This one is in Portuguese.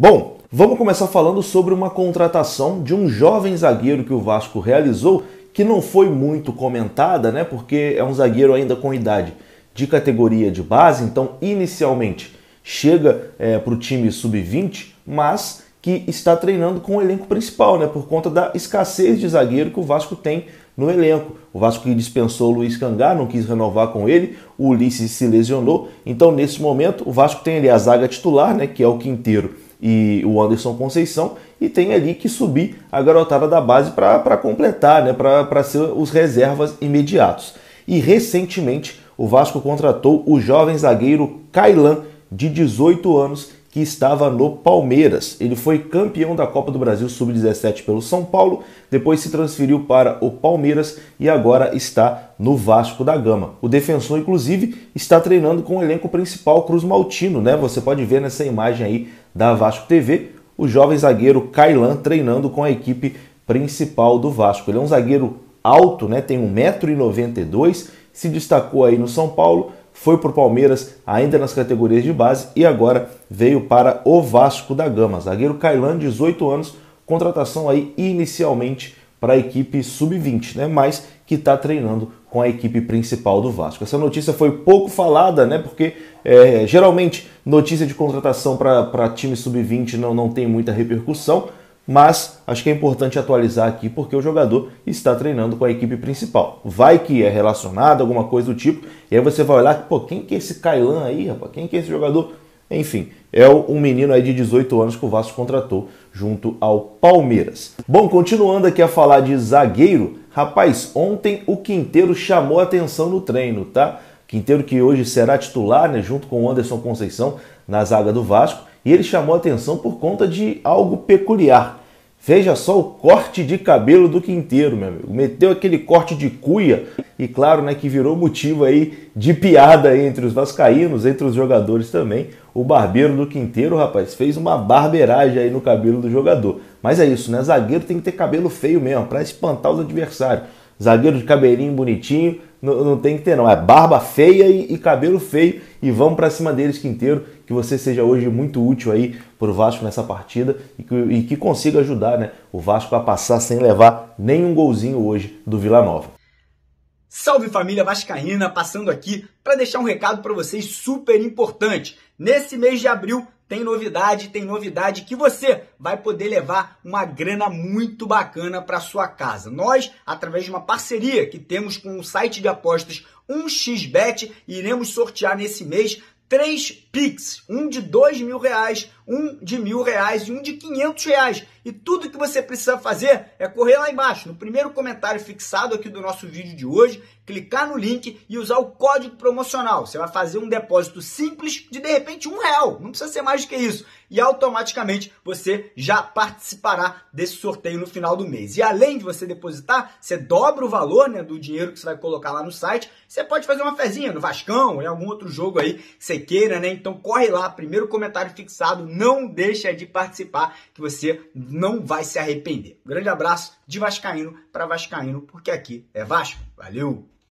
Bom, vamos começar falando sobre uma contratação de um jovem zagueiro que o Vasco realizou, que não foi muito comentada, né? Porque é um zagueiro ainda com idade de categoria de base, então inicialmente chega para o time sub-20, mas que está treinando com o elenco principal, né? Por conta da escassez de zagueiro que o Vasco tem no elenco. O Vasco que dispensou o Luiz Cangar, não quis renovar com ele, o Ulisses se lesionou. Então, nesse momento, o Vasco tem ali a zaga titular, né? Que é o Quintero e o Anderson Conceição, e tem ali que subir a garotada da base para completar, né? Para ser os reservas imediatos. E recentemente, o Vasco contratou o jovem zagueiro Kailan, de 18 anos, que estava no Palmeiras. Ele foi campeão da Copa do Brasil Sub-17 pelo São Paulo, depois se transferiu para o Palmeiras e agora está no Vasco da Gama. O defensor, inclusive, está treinando com o elenco principal, Cruz Maltino, né? Você pode ver nessa imagem aí da Vasco TV, o jovem zagueiro Kailan treinando com a equipe principal do Vasco. Ele é um zagueiro alto, né? Tem 1,92 m, se destacou aí no São Paulo, foi para o Palmeiras ainda nas categorias de base e agora veio para o Vasco da Gama. Zagueiro Kailan, 18 anos, contratação aí inicialmente para a equipe sub-20, né? Mas que está treinando com a equipe principal do Vasco. Essa notícia foi pouco falada, né? Porque geralmente notícia de contratação para time sub-20 não tem muita repercussão, mas acho que é importante atualizar aqui porque o jogador está treinando com a equipe principal. Vai que é relacionado, alguma coisa do tipo, e aí você vai olhar, pô, quem que é esse Kailan aí, rapaz? Quem que é esse jogador? Enfim, é um menino aí de 18 anos que o Vasco contratou junto ao Palmeiras. Bom, continuando aqui a falar de zagueiro, rapaz, ontem o Quintero chamou atenção no treino, tá? Quintero que hoje será titular, né, junto com o Anderson Conceição na zaga do Vasco, e ele chamou atenção por conta de algo peculiar. Veja só o corte de cabelo do Quintero, meu amigo. Meteu aquele corte de cuia e claro, né, que virou motivo aí de piada entre os vascaínos, entre os jogadores também. O barbeiro do Quintero, rapaz, fez uma barbeiragem aí no cabelo do jogador. Mas é isso, né? Zagueiro tem que ter cabelo feio mesmo, para espantar os adversários. Zagueiro de cabelinho bonitinho, não tem que ter não, é barba feia e cabelo feio, e vamos para cima deles, Quintero, que você seja hoje muito útil aí pro Vasco nessa partida e que consiga ajudar, né, o Vasco a passar sem levar nenhum golzinho hoje do Vila Nova. Salve família vascaína, passando aqui para deixar um recado para vocês super importante. Nesse mês de abril tem novidade que você vai poder levar uma grana muito bacana para sua casa. Nós, através de uma parceria que temos com o site de apostas 1xBet, iremos sortear nesse mês 3 Pix, um de R$2.000, um de R$1.000 e um de R$500. E tudo que você precisa fazer é correr lá embaixo, no primeiro comentário fixado aqui do nosso vídeo de hoje, clicar no link e usar o código promocional. Você vai fazer um depósito simples de repente, R$1. Não precisa ser mais do que isso. E automaticamente você já participará desse sorteio no final do mês. E além de você depositar, você dobra o valor, né, do dinheiro que você vai colocar lá no site. Você pode fazer uma fezinha no Vascão ou em algum outro jogo aí que você queira, né? Então corre lá, primeiro comentário fixado. Não deixa de participar, que você não vai se arrepender. Um grande abraço de vascaíno para vascaíno, porque aqui é Vasco. Valeu!